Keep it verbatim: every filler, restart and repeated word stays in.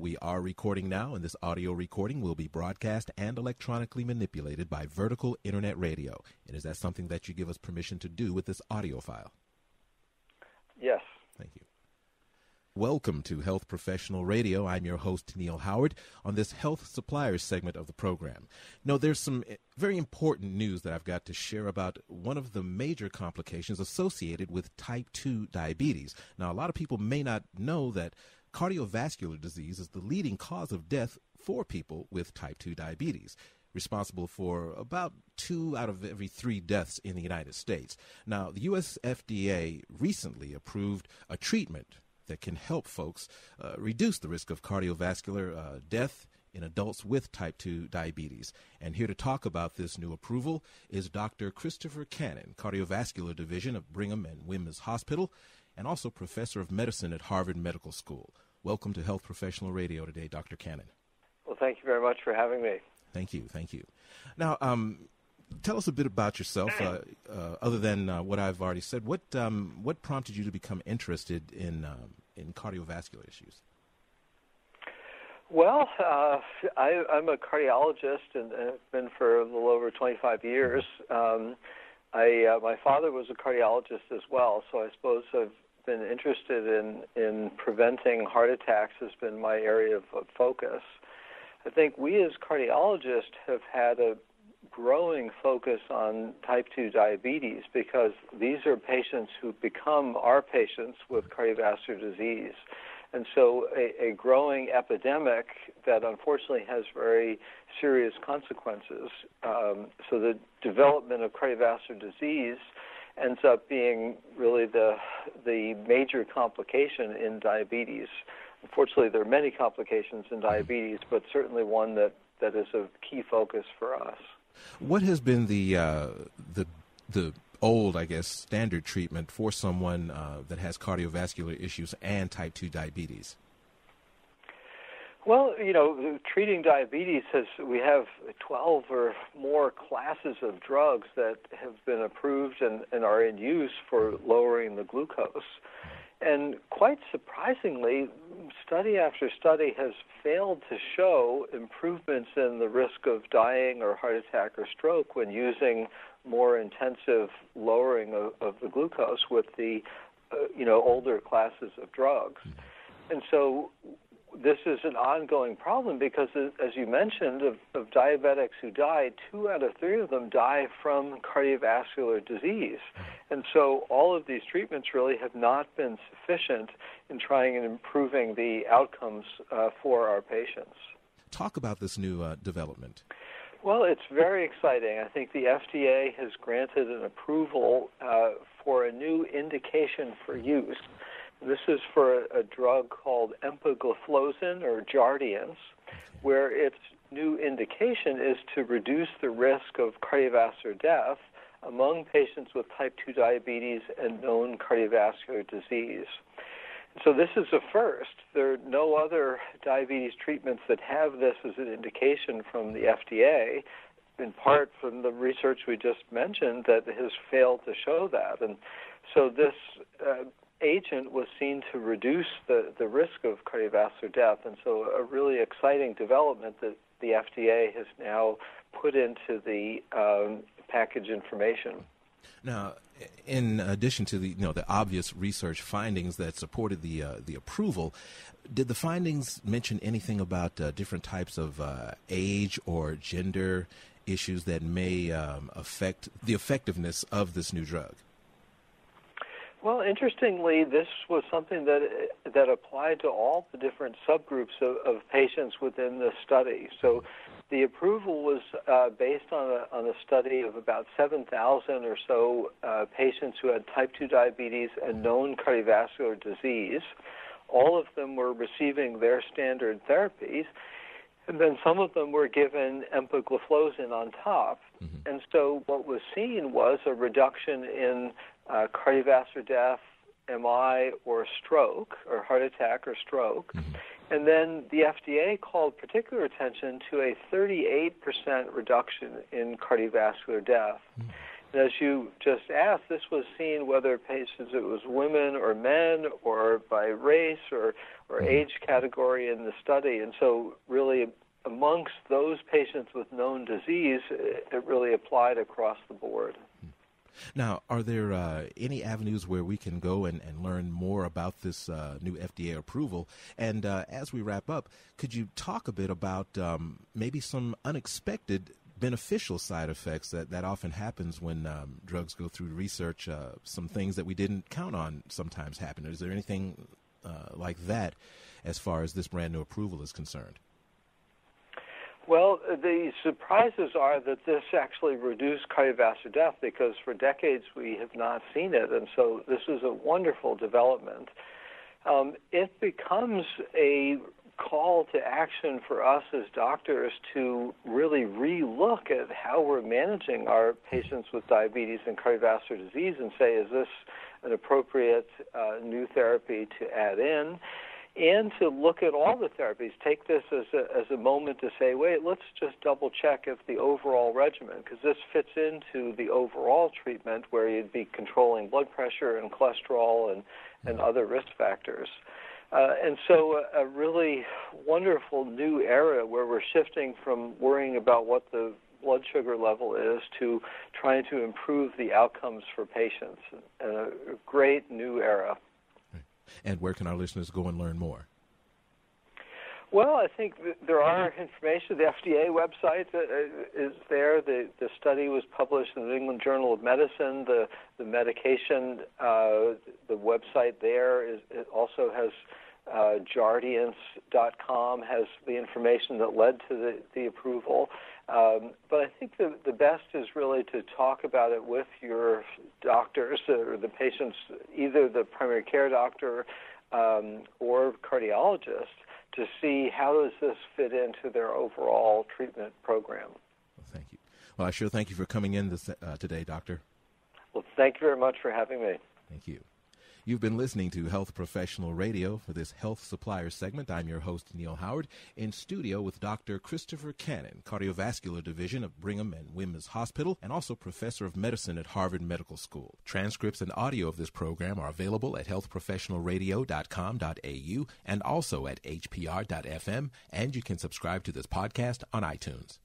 We are recording now, and this audio recording will be broadcast and electronically manipulated by Vertical Internet Radio. And is that something that you give us permission to do with this audio file? Yes. Thank you. Welcome to Health Professional Radio. I'm your host, Neil Howard, on this Health Suppliers segment of the program. Now, there's some very important news that I've got to share about one of the major complications associated with type two diabetes. Now, a lot of people may not know that cardiovascular disease is the leading cause of death for people with type two diabetes, responsible for about two out of every three deaths in the United States. Now, the U S F D A recently approved a treatment that can help folks uh, reduce the risk of cardiovascular uh, death in adults with type two diabetes. And here to talk about this new approval is Doctor Christopher Cannon, Cardiovascular Division of Brigham and Women's Hospital, and also Professor of Medicine at Harvard Medical School. Welcome to Health Professional Radio today, Doctor Cannon. Well, thank you very much for having me. Thank you, thank you. Now, um, tell us a bit about yourself, uh, uh, other than uh, what I've already said. What um, what prompted you to become interested in um, in cardiovascular issues? Well, uh, I, I'm a cardiologist, and I've been for a little over twenty-five years. Um, I uh, my father was a cardiologist as well, so I suppose I've been interested in, in preventing heart attacks has been my area of, of focus. I think we as cardiologists have had a growing focus on type two diabetes because these are patients who become our patients with cardiovascular disease. And so a, a growing epidemic that unfortunately has very serious consequences. Um, so the development of cardiovascular disease ends up being really the the major complication in diabetes. Unfortunately, there are many complications in diabetes, but certainly one that, that is a key focus for us. What has been the uh, the the old, I guess, standard treatment for someone uh, that has cardiovascular issues and type two diabetes? Well, you know, treating diabetes has, we have twelve or more classes of drugs that have been approved and, and are in use for lowering the glucose. And quite surprisingly, study after study has failed to show improvements in the risk of dying or heart attack or stroke when using more intensive lowering of, of the glucose with the, uh, you know, older classes of drugs. And so this is an ongoing problem because, as you mentioned, of, of diabetics who die, two out of three of them die from cardiovascular disease. And so all of these treatments really have not been sufficient in trying and improving the outcomes uh, for our patients. Talk about this new uh, development. Well, it's very exciting. I think the F D A has granted an approval uh, for a new indication for use. This is for a drug called empagliflozin or Jardiance, where its new indication is to reduce the risk of cardiovascular death among patients with type two diabetes and known cardiovascular disease. So this is a first. There are no other diabetes treatments that have this as an indication from the F D A, in part from the research we just mentioned that has failed to show that. And so this uh, agent was seen to reduce the, the risk of cardiovascular death, and so a really exciting development that the F D A has now put into the um, package information. Now, in addition to the you know the obvious research findings that supported the uh, the approval, did the findings mention anything about uh, different types of uh, age or gender issues that may um, affect the effectiveness of this new drug? Well, interestingly, this was something that that applied to all the different subgroups of, of patients within the study. So the approval was uh, based on a, on a study of about seven thousand or so uh, patients who had type two diabetes and known cardiovascular disease. All of them were receiving their standard therapies, and then some of them were given empagliflozin on top. Mm-hmm. And so what was seen was a reduction in Uh, cardiovascular death, M I, or stroke, or heart attack or stroke. And then the F D A called particular attention to a thirty-eight percent reduction in cardiovascular death. As you just asked, this was seen whether patients, it was women or men or by race or, or age category in the study. And so really amongst those patients with known disease, it really applied across the board. Now, are there uh, any avenues where we can go and, and learn more about this uh, new F D A approval? And uh, as we wrap up, could you talk a bit about um, maybe some unexpected beneficial side effects that, that often happens when um, drugs go through research? Uh, some things that we didn't count on sometimes happen. Is there anything uh, like that as far as this brand new approval is concerned? Well, the surprises are that this actually reduced cardiovascular death, because for decades we have not seen it, and so this is a wonderful development. Um, it becomes a call to action for us as doctors to really re-look at how we're managing our patients with diabetes and cardiovascular disease and say, is this an appropriate uh, new therapy to add in? And to look at all the therapies, take this as a, as a moment to say, wait, let's just double-check if the overall regimen, because this fits into the overall treatment where you'd be controlling blood pressure and cholesterol and, and other risk factors. Uh, and so a, a really wonderful new era where we're shifting from worrying about what the blood sugar level is to trying to improve the outcomes for patients. A great new era. And where can our listeners go and learn more? Well, I think th- there are information. The F D A website uh, is there. The, the study was published in the New England Journal of Medicine. The, the medication, uh, the website there is, it also has uh, Jardiance dot com has the information that led to the, the approval. Um, but I think the, the best is really to talk about it with your doctors or the patients, either the primary care doctor um, or cardiologist, to see how does this fit into their overall treatment program. Well, thank you. Well, I sure thank you for coming in this, uh, today, Doctor. Well, thank you very much for having me. Thank you. You've been listening to Health Professional Radio. For this Health Supplier segment, I'm your host, Neil Howard, in studio with Doctor Christopher Cannon, Cardiovascular Division of Brigham and Women's Hospital, and also Professor of Medicine at Harvard Medical School. Transcripts and audio of this program are available at health professional radio dot com dot a u and also at h p r dot f m, and you can subscribe to this podcast on iTunes.